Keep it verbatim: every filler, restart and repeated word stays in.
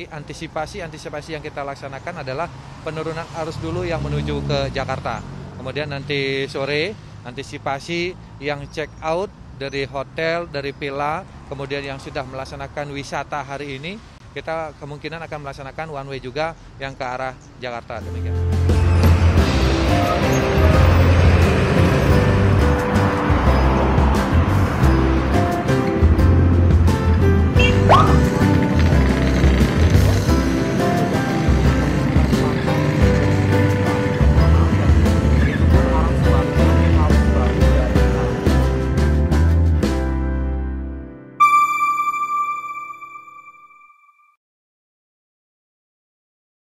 Jadi antisipasi-antisipasi yang kita laksanakan adalah penurunan arus dulu yang menuju ke Jakarta. Kemudian nanti sore antisipasi yang check out dari hotel, dari villa, kemudian yang sudah melaksanakan wisata hari ini, kita kemungkinan akan melaksanakan one way juga yang ke arah Jakarta. Demikian.